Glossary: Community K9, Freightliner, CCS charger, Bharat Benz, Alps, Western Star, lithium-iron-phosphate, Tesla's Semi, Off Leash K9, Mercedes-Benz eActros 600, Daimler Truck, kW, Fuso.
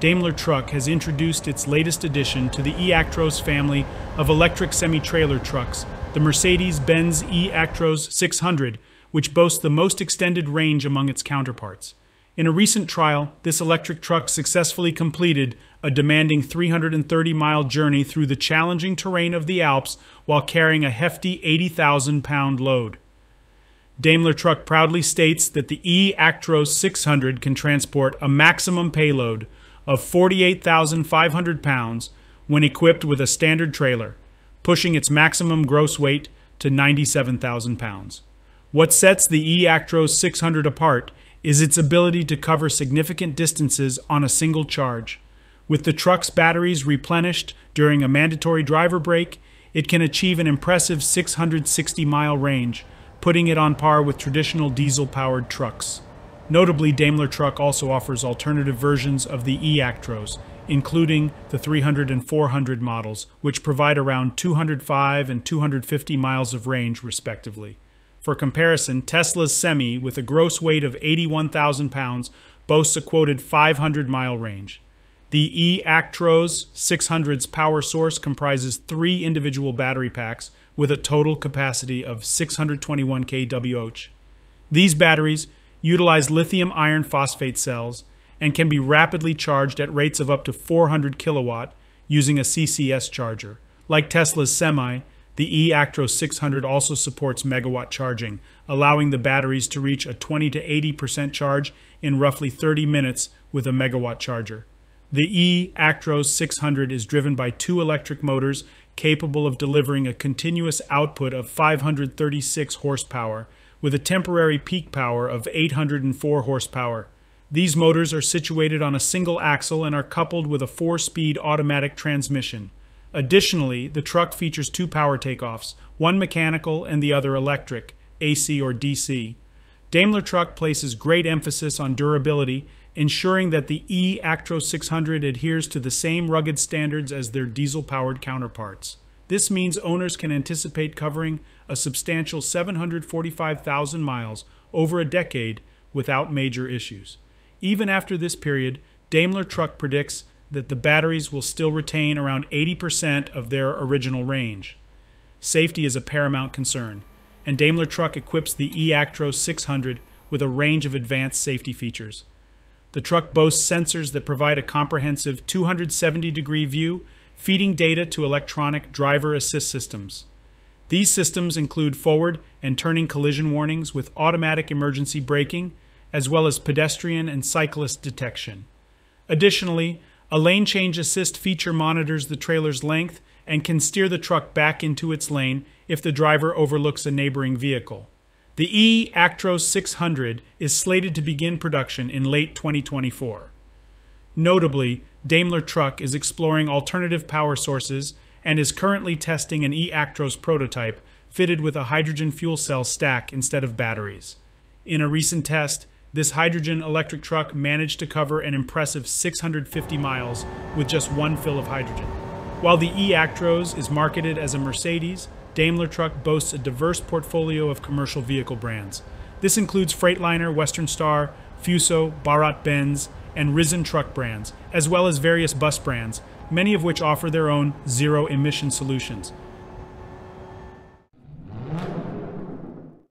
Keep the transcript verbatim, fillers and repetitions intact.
Daimler Truck has introduced its latest addition to the eActros family of electric semi-trailer trucks, the Mercedes-Benz eActros six hundred, which boasts the most extended range among its counterparts. In a recent trial, this electric truck successfully completed a demanding three hundred thirty mile journey through the challenging terrain of the Alps while carrying a hefty eighty thousand pound load. Daimler Truck proudly states that the eActros six hundred can transport a maximum payload of forty-eight thousand five hundred pounds when equipped with a standard trailer, pushing its maximum gross weight to ninety-seven thousand pounds. What sets the eActros six hundred apart is its ability to cover significant distances on a single charge. With the truck's batteries replenished during a mandatory driver break, it can achieve an impressive six hundred sixty mile range, putting it on par with traditional diesel-powered trucks. Notably, Daimler Truck also offers alternative versions of the eActros, including the three hundred and four hundred models, which provide around two hundred five and two hundred fifty miles of range, respectively. For comparison, Tesla's Semi, with a gross weight of eighty-one thousand pounds, boasts a quoted five hundred mile range. The eActros six hundred's power source comprises three individual battery packs with a total capacity of six hundred twenty-one kilowatt hours. These batteries utilize lithium iron phosphate cells and can be rapidly charged at rates of up to four hundred kilowatt using a C C S charger. Like Tesla's Semi, the eActros six hundred also supports megawatt charging, allowing the batteries to reach a twenty to eighty percent charge in roughly thirty minutes with a megawatt charger. The eActros six hundred is driven by two electric motors capable of delivering a continuous output of five hundred thirty-six horsepower with a temporary peak power of eight hundred four horsepower. These motors are situated on a single axle and are coupled with a four-speed automatic transmission. Additionally, the truck features two power takeoffs, one mechanical and the other electric, A C or D C. Daimler Truck places great emphasis on durability, ensuring that the eActros six hundred adheres to the same rugged standards as their diesel-powered counterparts. This means owners can anticipate covering a substantial seven hundred forty-five thousand miles over a decade without major issues. Even after this period, Daimler Truck predicts that the batteries will still retain around eighty percent of their original range. Safety is a paramount concern, and Daimler Truck equips the eActros six hundred with a range of advanced safety features. The truck boasts sensors that provide a comprehensive two hundred seventy degree view, feeding data to electronic driver assist systems. These systems include forward and turning collision warnings with automatic emergency braking, as well as pedestrian and cyclist detection. Additionally, a lane change assist feature monitors the trailer's length and can steer the truck back into its lane if the driver overlooks a neighboring vehicle. The eActros six hundred is slated to begin production in late twenty twenty-four. Notably, Daimler Truck is exploring alternative power sources and is currently testing an eActros prototype fitted with a hydrogen fuel cell stack instead of batteries. In a recent test, this hydrogen electric truck managed to cover an impressive six hundred fifty miles with just one fill of hydrogen. While the eActros is marketed as a Mercedes, Daimler Truck boasts a diverse portfolio of commercial vehicle brands. This includes Freightliner, Western Star, Fuso, Bharat Benz, and Risen truck brands, as well as various bus brands, many of which offer their own zero-emission solutions.